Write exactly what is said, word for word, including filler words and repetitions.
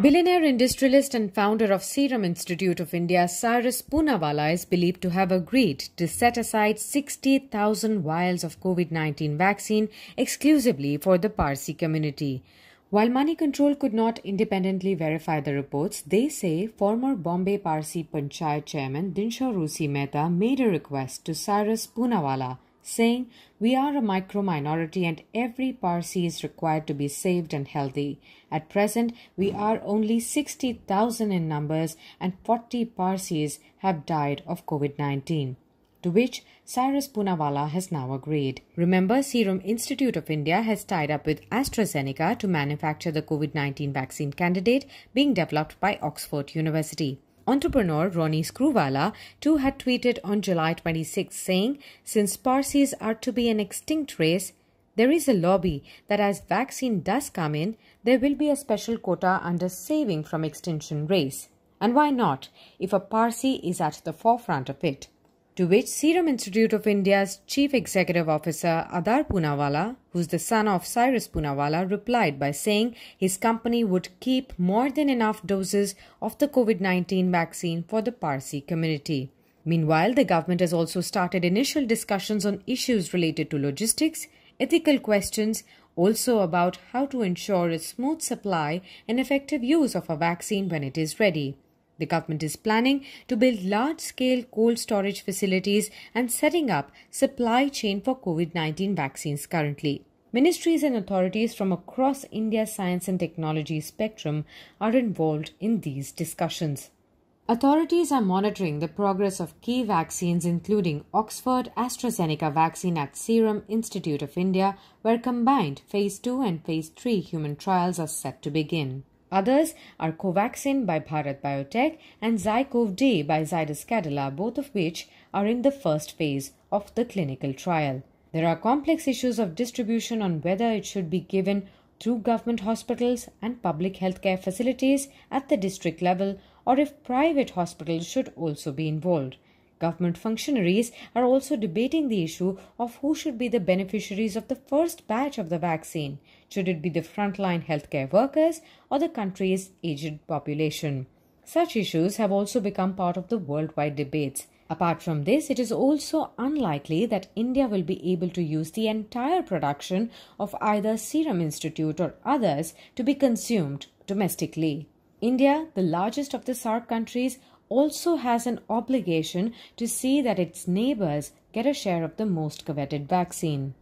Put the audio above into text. Billionaire industrialist and founder of Serum Institute of India, Cyrus Poonawalla, is believed to have agreed to set aside sixty thousand vials of COVID nineteen vaccine exclusively for the Parsi community. While Money Control could not independently verify the reports, they say former Bombay Parsi Panchayat chairman Dinshaw Rusi Mehta made a request to Cyrus Poonawalla, saying, "We are a micro-minority and every Parsi is required to be saved and healthy. At present, we are only sixty thousand in numbers and forty Parsis have died of COVID nineteen. To which Cyrus Poonawalla has now agreed. Remember, Serum Institute of India has tied up with AstraZeneca to manufacture the COVID nineteen vaccine candidate being developed by Oxford University. Entrepreneur Ronnie Screwvala too had tweeted on July twenty-sixth saying, "Since Parsis are to be an extinct race, there is a lobby that as vaccine does come in, there will be a special quota under saving from extinction race. And why not, if a Parsi is at the forefront of it?" To which Serum Institute of India's Chief Executive Officer Adar Poonawalla, who's the son of Cyrus Poonawalla, replied by saying his company would keep more than enough doses of the COVID nineteen vaccine for the Parsi community. Meanwhile, the government has also started initial discussions on issues related to logistics, ethical questions, also about how to ensure a smooth supply and effective use of a vaccine when it is ready. The government is planning to build large-scale cold storage facilities and setting up supply chain for COVID nineteen vaccines currently. Ministries and authorities from across India's science and technology spectrum are involved in these discussions. Authorities are monitoring the progress of key vaccines including Oxford AstraZeneca vaccine at Serum Institute of India, where combined Phase two and Phase three human trials are set to begin. Others are Covaxin by Bharat Biotech and ZyCoV-D by Zydus Cadila, both of which are in the first phase of the clinical trial. There are complex issues of distribution on whether it should be given through government hospitals and public healthcare facilities at the district level or if private hospitals should also be involved. Government functionaries are also debating the issue of who should be the beneficiaries of the first batch of the vaccine. Should it be the frontline healthcare workers or the country's aged population? Such issues have also become part of the worldwide debates. Apart from this, it is also unlikely that India will be able to use the entire production of either Serum Institute or others to be consumed domestically. India, the largest of the SAARC countries, also has an obligation to see that its neighbors get a share of the most coveted vaccine.